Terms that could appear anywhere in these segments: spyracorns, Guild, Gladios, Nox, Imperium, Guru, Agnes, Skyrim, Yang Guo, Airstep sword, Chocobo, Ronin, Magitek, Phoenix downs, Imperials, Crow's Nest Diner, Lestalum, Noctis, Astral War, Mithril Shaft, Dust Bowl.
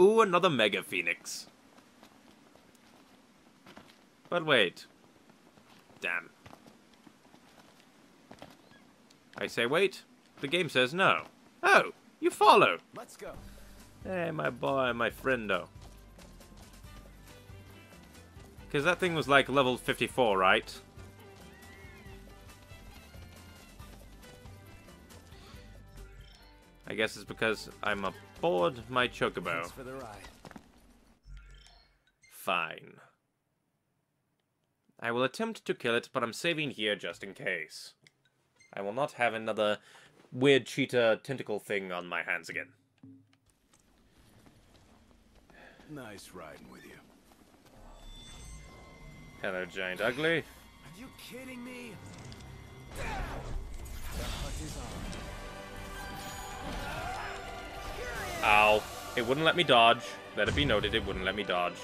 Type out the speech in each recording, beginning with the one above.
Ooh, another Mega Phoenix. But wait. Damn. I say wait. The game says no. Oh, you follow. Let's go. Hey, my boy, my friendo. Because that thing was like level 54, right? I guess it's because I'm aboard my chocobo. Thanks for the ride. Fine. I will attempt to kill it, but I'm saving here just in case. I will not have another weird cheetah tentacle thing on my hands again. Nice riding with you. Hello, giant ugly. Are you kidding me? The hut is on. Ow. It wouldn't let me dodge. Let it be noted, it wouldn't let me dodge.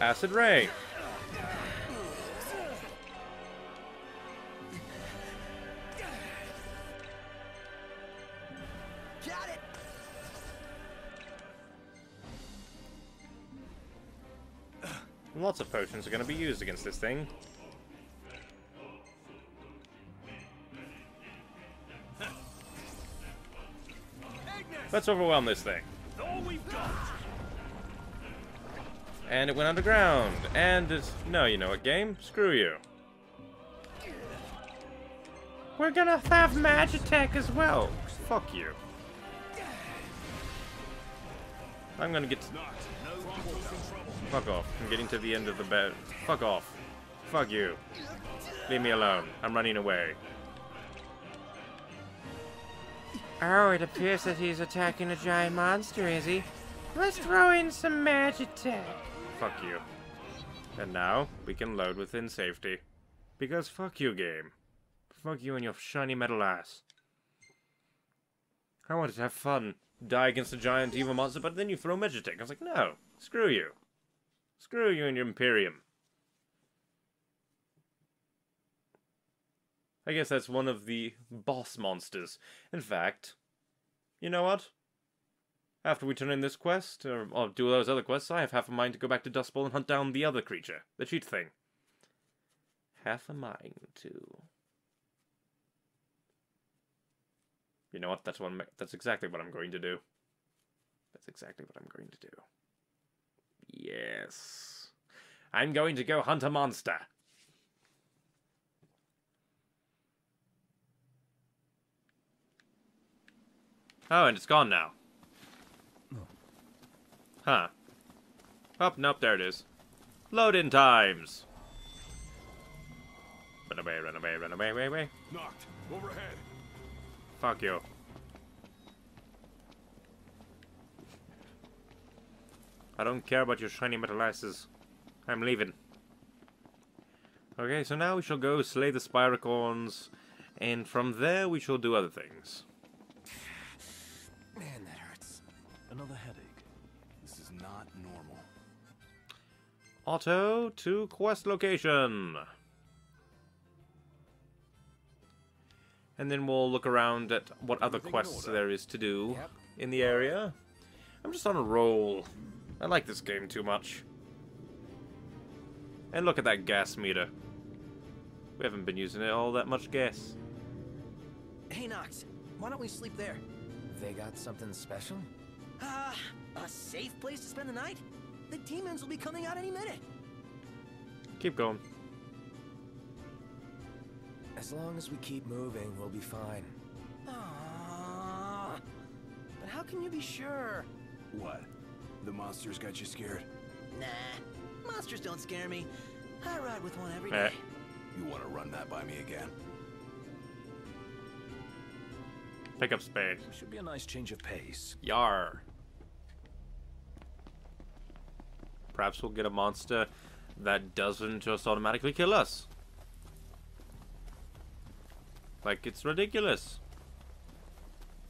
Acid Ray. Got it. Lots of potions are going to be used against this thing. Let's overwhelm this thing. All we've got. And it went underground. And it's... No, you know what, game? Screw you. We're gonna have Magitek as well. Fuck you. I'm gonna get... Fuck off. I'm getting to the end of the bed. Fuck off. Fuck you. Leave me alone. I'm running away. Oh, it appears that he's attacking a giant monster, is he? Let's throw in some Magitek. Fuck you. And now, we can load within safety. Because fuck you, game. Fuck you and your shiny metal ass. I wanted to have fun. Die against a giant evil monster, but then you throw Magitek. I was like, no. Screw you. Screw you and your Imperium. I guess that's one of the boss monsters. In fact, you know what? After we turn in this quest, or do those other quests, I have half a mind to go back to Dust Bowl and hunt down the other creature, the cheat thing. Half a mind to. You know what? That's exactly what I'm going to do. That's exactly what I'm going to do. Yes, I'm going to go hunt a monster. Oh, and it's gone now. Huh. Oh, nope, there it is. Load-in times! Run away, run away, run away, way, way. Knocked. Overhead. Fuck you. I don't care about your shiny metal asses. I'm leaving. Okay, so now we shall go slay the spyracorns, and from there we shall do other things. Man, that hurts. Another headache. Not normal. Auto to quest location. And then we'll look around at what other quests there is to do in the area. I'm just on a roll. I like this game too much. And look at that gas meter. We haven't been using it all that much gas. Hey Nox, why don't we sleep there? They got something special? A safe place to spend the night? The demons will be coming out any minute. Keep going. As long as we keep moving, we'll be fine. Aww. But how can you be sure? What? The monsters got you scared? Nah, monsters don't scare me. I ride with one every day. You want to run that by me again? Pick up spade. Should be a nice change of pace. Yar. Perhaps we'll get a monster that doesn't just automatically kill us. Like, it's ridiculous.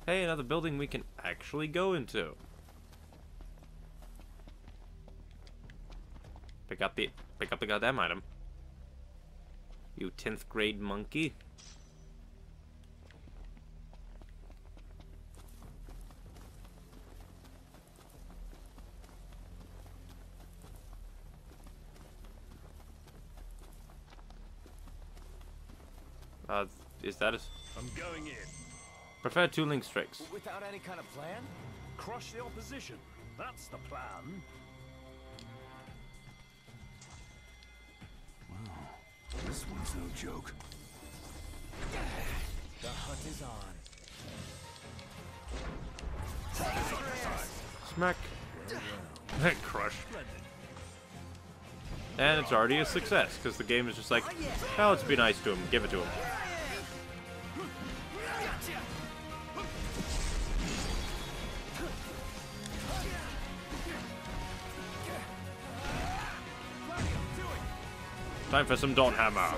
Hey, another building we can actually go into. Pick up the goddamn item. You 10th grade monkey. Is that a... I'm going in. Preferred two link strikes. Without any kind of plan? Crush the opposition. That's the plan. Wow. This one's no joke. The hunt is on. Smack. Crush. And it's already a success, because the game is just like, oh, let's be nice to him, give it to him. Time for some Dawn Hammer.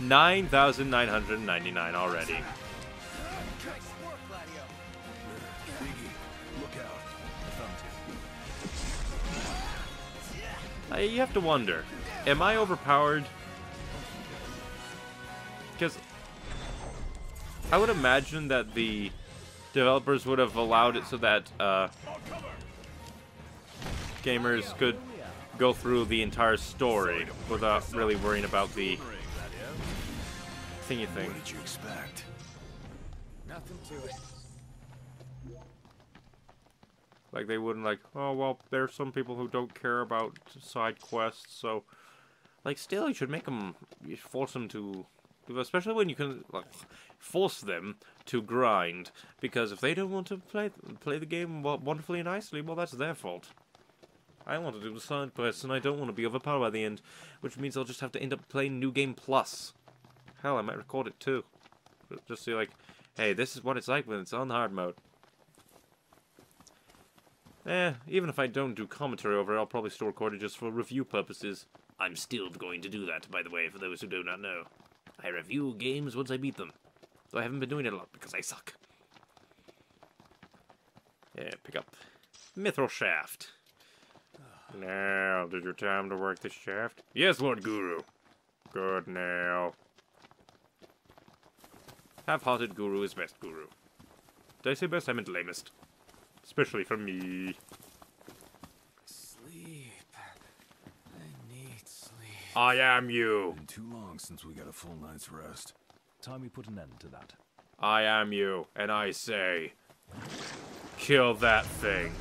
9,999 already. You have to wonder, am I overpowered? Because I would imagine that the developers would have allowed it so that gamers could go through the entire story without really worrying about the thingy thing. What did you expect? Nothing to it. Like, they wouldn't, like, oh, well, there are some people who don't care about side quests, so... Like, still, you should make them... You force them to... Especially when you can, like, force them to grind. Because if they don't want to play the game wonderfully and nicely, well, that's their fault. I want to do the side quests, and I don't want to be overpowered by the end. Which means I'll just have to end up playing New Game Plus. Hell, I might record it, too. Just see, like, hey, this is what it's like when it's on hard mode. Eh, even if I don't do commentary over it, I'll probably still record it just for review purposes. I'm still going to do that, by the way, for those who do not know. I review games once I beat them. Though I haven't been doing it a lot because I suck. Yeah, pick up Mithril Shaft. Now, did your time to work this shaft? Yes, Lord Guru. Good now. Half-hearted Guru is best Guru. Did I say best? I meant lamest. Especially for me. Sleep. I need sleep. I am you. It's been too long since we got a full night's rest. Time we put an end to that. I am you, and I say, kill that thing.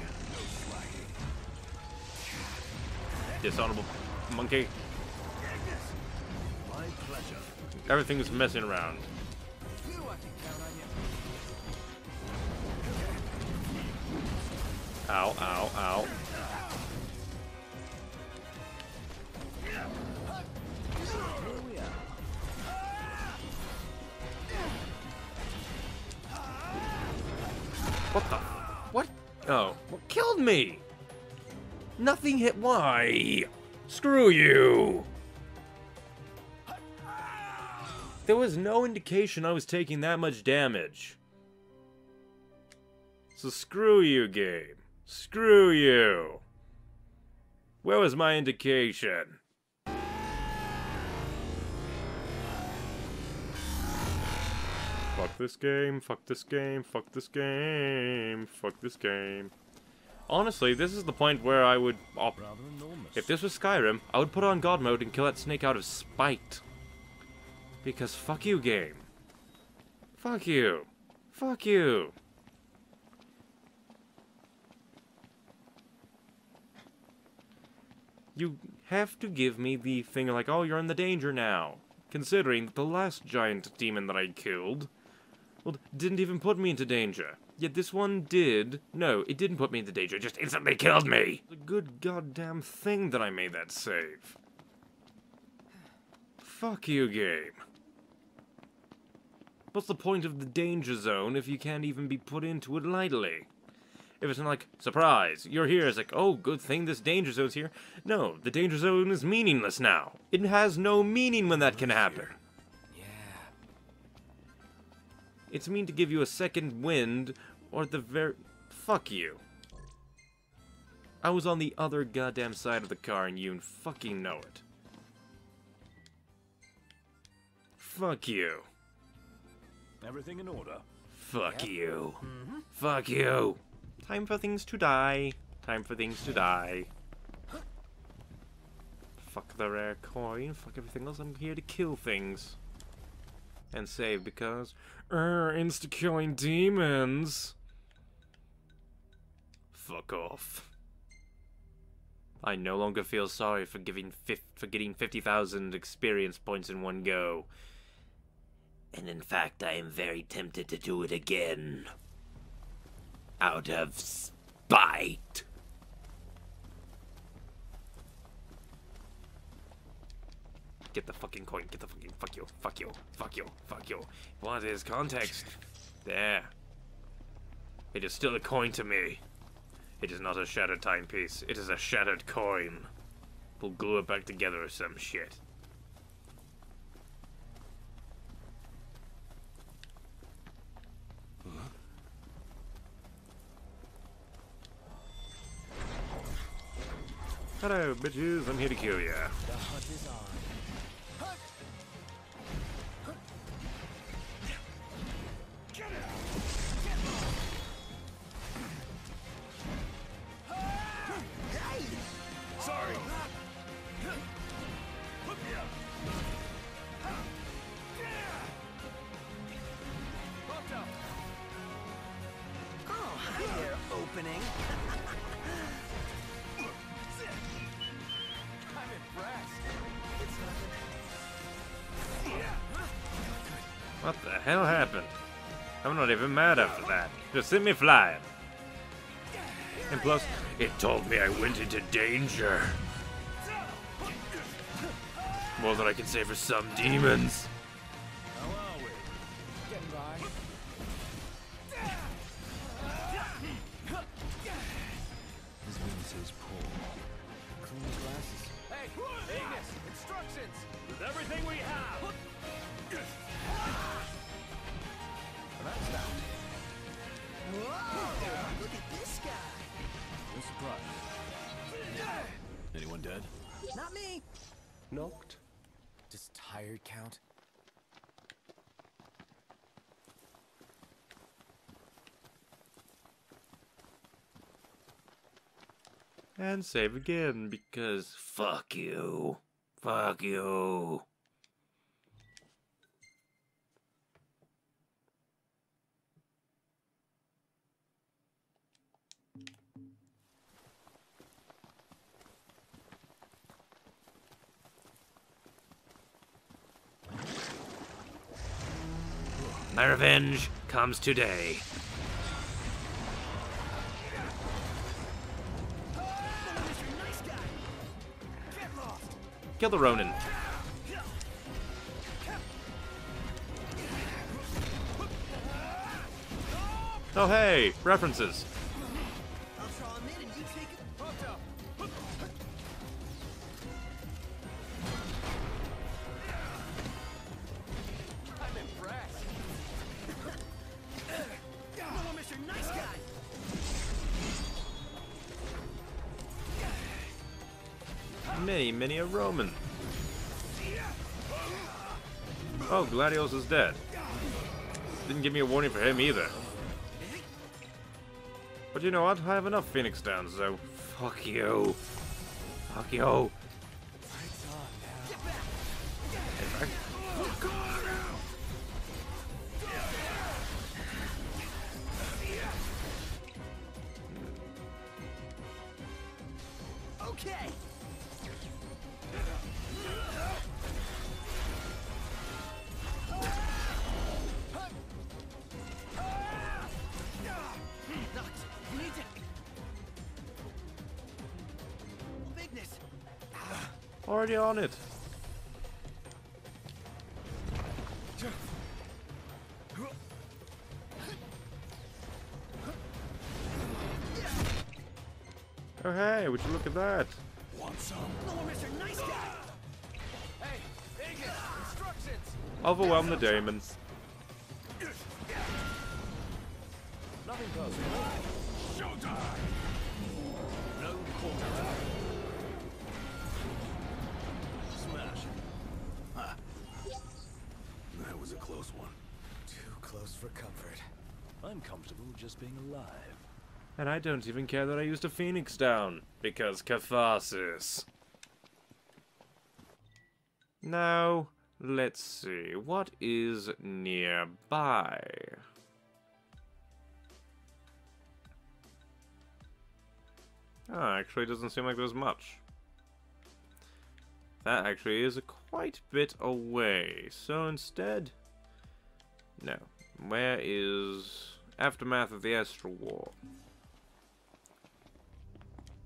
Dishonorable monkey. My pleasure. Everything is messing around. Ow, ow, ow. What the? What? Oh. What killed me? Nothing hit. Why? Screw you. There was no indication I was taking that much damage. So screw you, game. Screw you! Where was my indication? Fuck this game, fuck this game, fuck this game, fuck this game. Honestly, this is the point where I would... if this was Skyrim, I would put on God mode and kill that snake out of spite. Because fuck you, game. Fuck you. Fuck you. You have to give me the thing like, oh, you're in the danger now. Considering that the last giant demon that I killed, well, didn't even put me into danger. Yet this one did. No, it didn't put me into danger. It just instantly killed me. The good goddamn thing that I made that save. Fuck you, game. What's the point of the danger zone if you can't even be put into it lightly? If it's not like, surprise, you're here, it's like, oh, good thing this danger zone's here. No, the danger zone is meaningless now. It has no meaning when that can happen. Yeah. It's meant to give you a second wind, or at the very... Fuck you. I was on the other goddamn side of the car and you fucking know it. Fuck you. Everything in order. Fuck you. Mm-hmm. Fuck you. Time for things to die. Time for things to die. Fuck the rare coin. Fuck everything else. I'm here to kill things. And save because... insta-killing demons! Fuck off. I no longer feel sorry for getting 50,000 experience points in one go. And in fact, I am very tempted to do it again. Out of spite. Get the fucking coin, get the fucking, fuck you, fuck you, fuck you, fuck you. What is context? There. It is still a coin to me. It is not a shattered timepiece, it is a shattered coin. We'll glue it back together or some shit. Hello, bitches, I'm here to kill ya. The hunt is on. What the hell happened? I'm not even mad after that. Just sent me flying. And plus, it told me I went into danger. More than I can say for some demons. And save again, because fuck you. Fuck you. My revenge comes today. Kill the Ronin. Oh hey, references. Many a Roman. Oh, Gladios is dead. Didn't give me a warning for him either. But you know what? I have enough Phoenix downs, so fuck you. Fuck you. Okay. Already on it. Oh hey, would you look at that? Want some? Nice guy. Hey, Agnes, instructions. Overwhelm the demons. Nothing goes. Showtime. no quarter. Smash. Ah. That was a close one. Too close for comfort. I'm comfortable just being alive. And I don't even care that I used a Phoenix down, because catharsis. Now, let's see, what is nearby? Ah, actually doesn't seem like there's much. That actually is a quite bit away, so instead... No. Where is... Aftermath of the Astral War?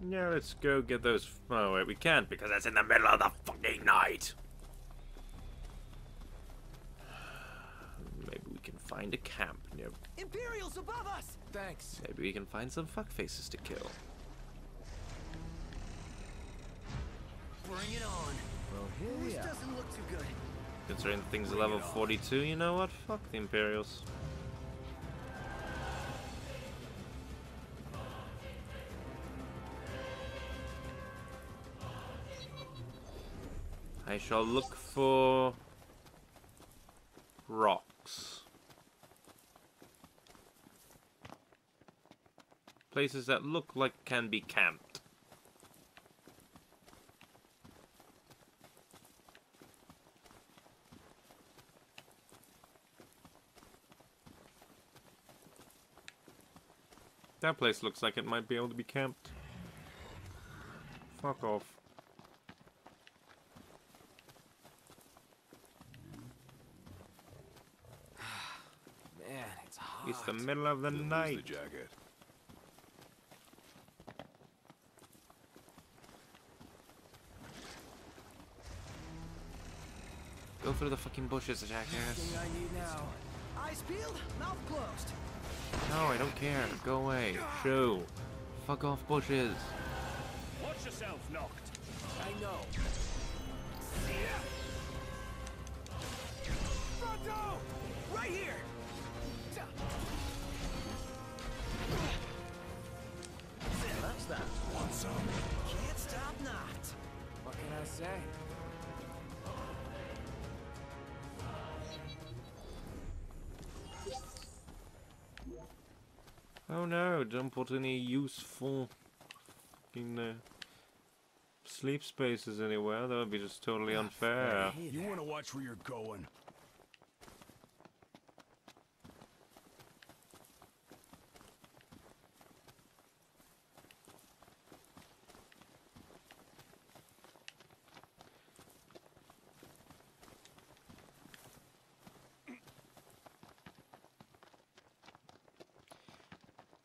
Yeah, let's go get those... Oh, wait, we can't because that's in the middle of the fucking night! Maybe we can find a camp near... Imperials above us! Thanks! Maybe we can find some fuckfaces to kill. Bring it on! Well, here this doesn't look too good. Considering the things are level 42, you know what? Fuck the Imperials. I shall look for rocks. Places that look like can be camped. That place looks like it might be able to be camped. Fuck off. Man, it's hot. It's the middle of the night. Lose the jacket. Go through the fucking bushes, jackass. Eyes peeled, mouth closed. No, I don't care. Go away. Shoo. Fuck off, bushes. Watch yourself, Noct. I know. Fronto! Right here. That's that. Want some? Can't stop, Noct. What can I say? Oh no, don't put any useful fucking sleep spaces anywhere, that would be just totally unfair. You want to watch where you're going.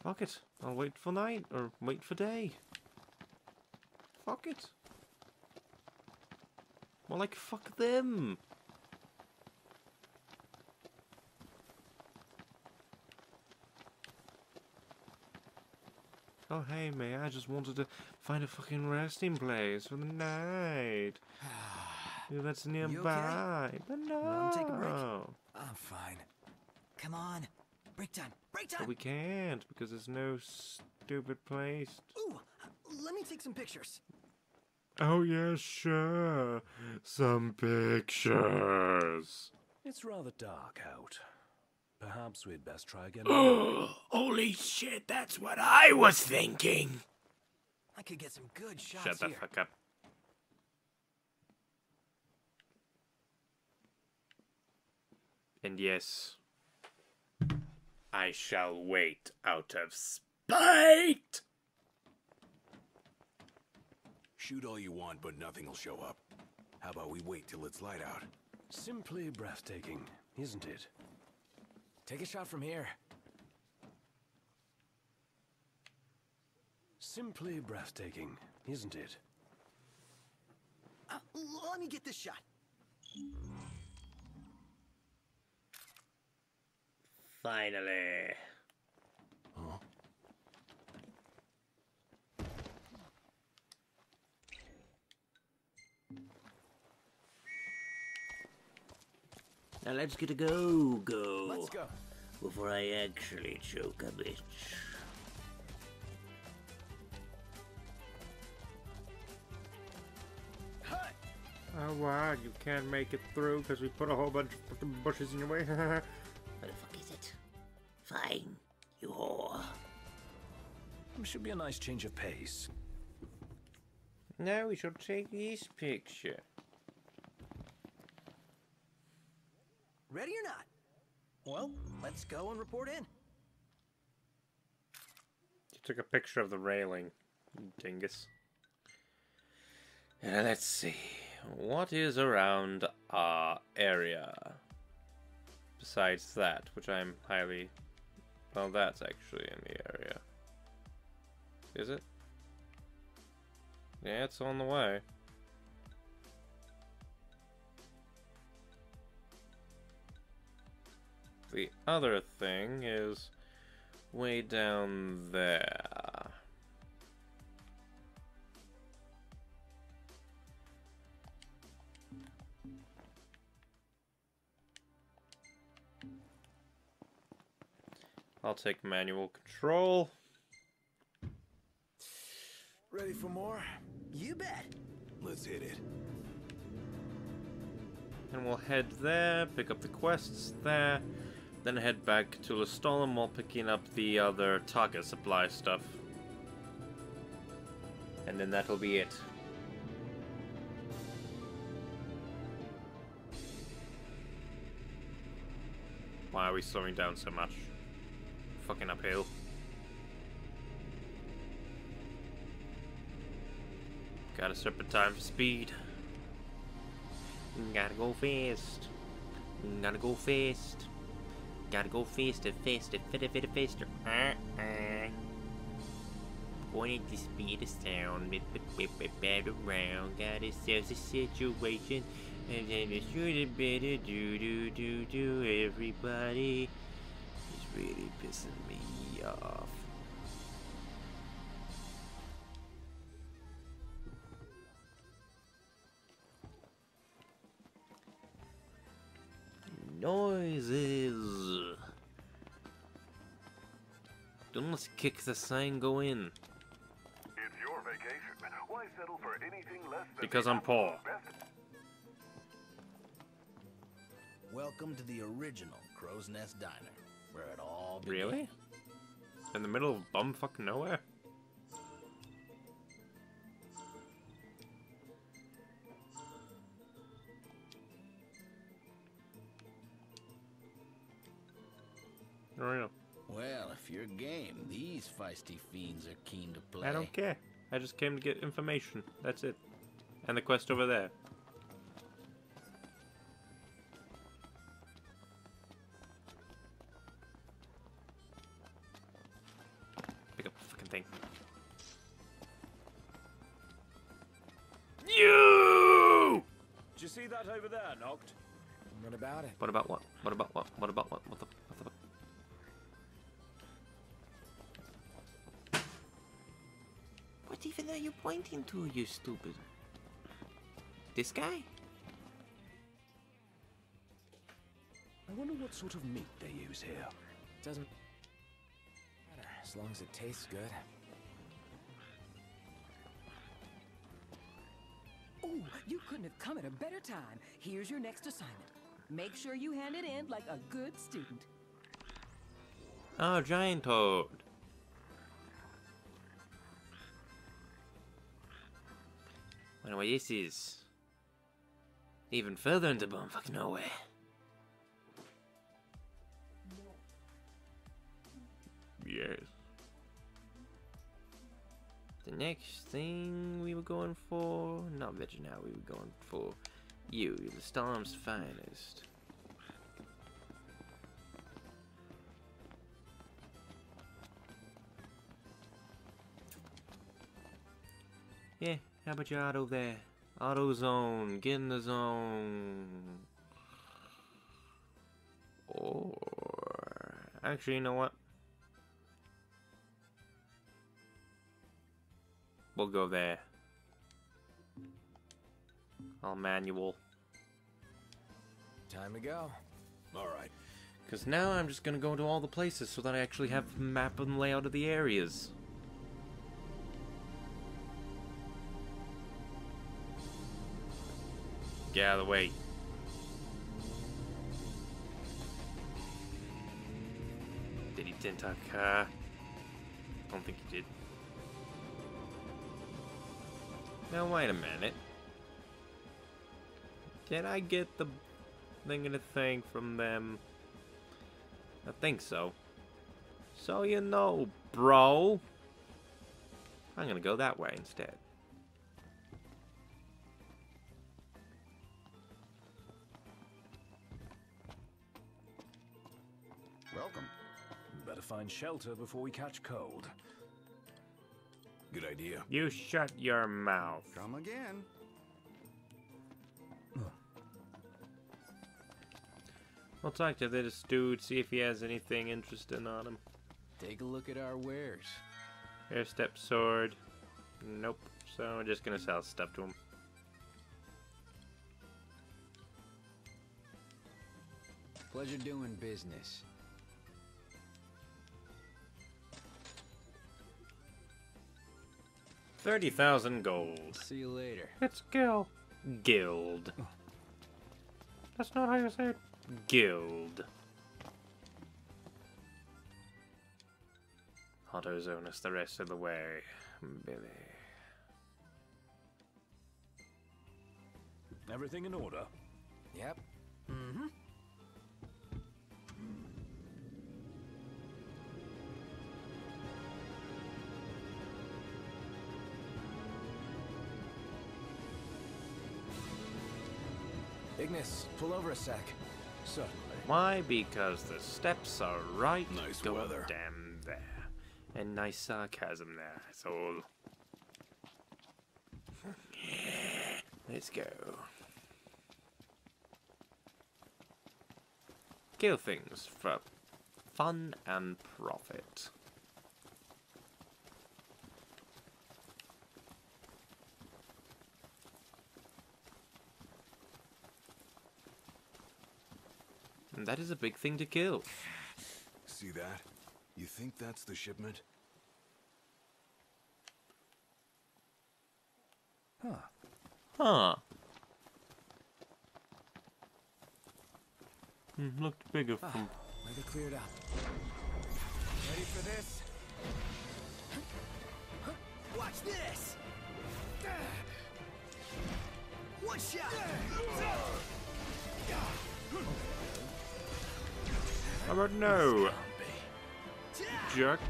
Fuck it. I'll wait for night, or wait for day. Fuck it. More like fuck them. Oh hey mate, I just wanted to find a fucking resting place for the night. Yeah, that's nearby. Okay? But no. Wanna take a break? I'm fine. Come on. Break time! Break time! But we can't, because there's no stupid place. Ooh! Let me take some pictures. Oh yeah, sure. Some pictures. It's rather dark out. Perhaps we'd best try again. Holy shit, that's what I was thinking! I could get some good shots here. Shut the fuck up. And yes... I shall wait out of spite! Shoot all you want, but nothing will show up. How about we wait till it's light out? Simply breathtaking, isn't it? Take a shot from here. Simply breathtaking, isn't it? Let me get this shot. Finally. Huh? Now let's get a go. Let's go. Before I actually choke a bitch. Oh wow, you can't make it through because we put a whole bunch of fucking bushes in your way. Where the fuck is it? Fine, you whore. Should be a nice change of pace. Now we shall take this picture. Ready or not? Well, let's go and report in. You took a picture of the railing, dingus. Let's see. What is around our area? Besides that, which I'm highly... Well, that's actually in the area. Is it? Yeah, it's on the way. The other thing is way down there. I'll take manual control. Ready for more? You bet. Let's hit it. And we'll head there, pick up the quests there, then head back to Lestalum while picking up the other target supply stuff. And then that'll be it. Why are we slowing down so much? Fucking uphill. Gotta separate time for speed. Gotta go fast. Gotta go fast. Gotta go faster. Going at the speed of sound. Bit around. Got ourselves a situation. And then it's really better. Do. Everybody is really pissing me off. Noises. Don't let's kick the sign, go in. It's your vacation. Why settle for anything less than because I'm poor. Welcome to the original Crow's Nest Diner, where it all began. Really? In the middle of bumfuck nowhere? Real. Well, if you're game, these feisty fiends are keen to play. I don't care. I just came to get information. That's it. And the quest over there. Pick up the fucking thing. You! Did you see that over there, Noct? What about it? What about what? What about what? What about what? What the? What the fuck? What even are you pointing to, you stupid? This guy? I wonder what sort of meat they use here. Doesn't matter, as long as it tastes good. Oh, you couldn't have come at a better time. Here's your next assignment. Make sure you hand it in like a good student. Oh, giant toad. Anyway, this is even further into bumfuck nowhere. Yes. The next thing we were going for, not veggie now, we were going for you, the Storm's finest. Yeah. How about your auto there? Auto zone. Get in the zone. Or... Actually, you know what? We'll go there. I'll manual. Time to go. Alright. Because now I'm just going to go to all the places so that I actually have map and layout of the areas. Get out of the way. Did he dent our car? I don't think he did. Now wait a minute. Did I get the thing in the thing from them? I think so. So you know, bro. I'm gonna go that way instead. Welcome. Better find shelter before we catch cold. Good idea. You shut your mouth. Come again. We'll talk to this dude, see if he has anything interesting on him. Take a look at our wares. Airstep sword. Nope. So I'm just gonna sell stuff to him. Pleasure doing business. $30,000 gold. See you later. Let's go. Guild. That's not how you say it. Guild. Autozone us the rest of the way, Billy. Everything in order? Yep. Mm-hmm. Agnes, pull over a sec. Certainly. Why? Because the steps are right. Nice weather. Damn there. And nice sarcasm there, that's all. Let's go. Kill things for fun and profit. And that is a big thing to kill. See that? You think that's the shipment? Huh. Huh. It looked bigger from... Weather cleared up. Ready for this? Watch this! One shot! How about no? Jerk.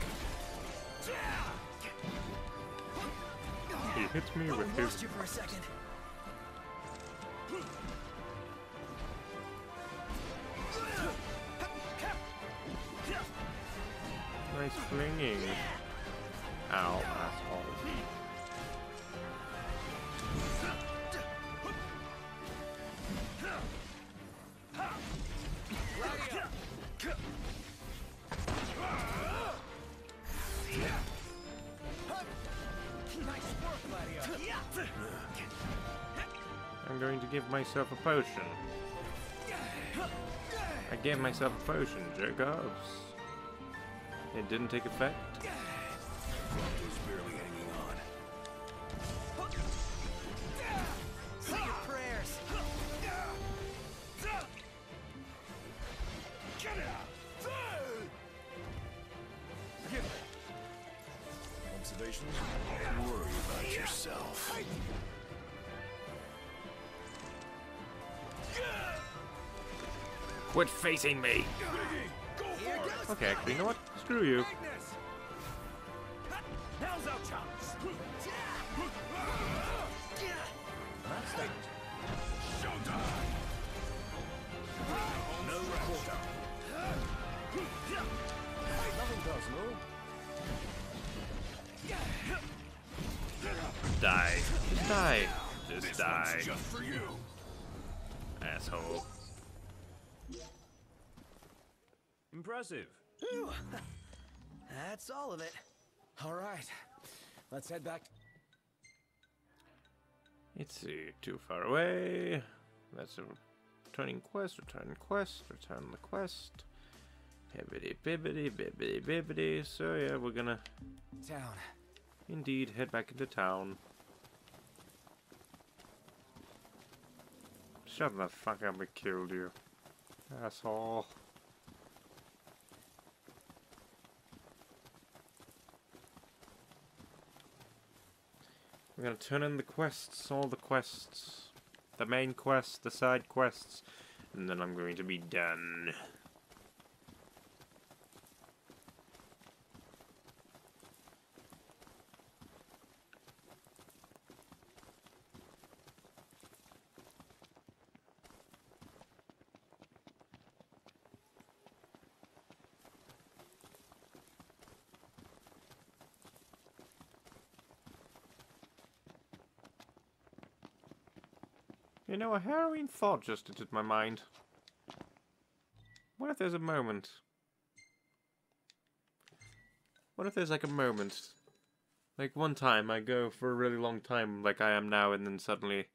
He hits me with his... Nice flinging. Ow, asshole. I'm going to give myself a potion. I gave myself a potion, jerk offs. It didn't take effect. Quit facing me! Okay, actually, you know what? Screw you. Now's our chance. No quarter. Nothing personal. Die. Just die. Just die. Just for you. Asshole. Impressive. Ooh. That's all of it. All right, let's head back. It's too far away. That's a returning quest. Return quest. Return the quest. Bibbity bibbity bibbity bibbity. So yeah, we're gonna town. Indeed, head back into town. Shut the fuck up, we killed you. Asshole. We're gonna turn in the quests, all the quests. The main quests, the side quests, and then I'm going to be done. You know, a harrowing thought just entered my mind. What if there's a moment? What if there's like a moment? Like one time I go for a really long time like I am now and then suddenly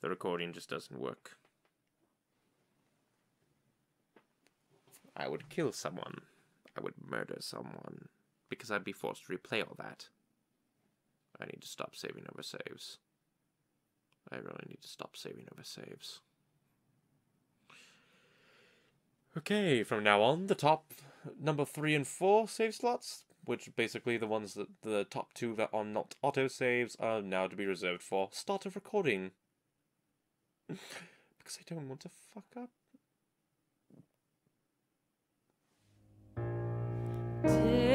the recording just doesn't work. I would kill someone. I would murder someone. Because I'd be forced to replay all that. I need to stop saving over saves. I really need to stop saving over saves. Okay, from now on, the top number 3 and 4 save slots, which are basically the ones that the top 2 that are not auto saves, are now to be reserved for start of recording. Because I don't want to fuck up. Two.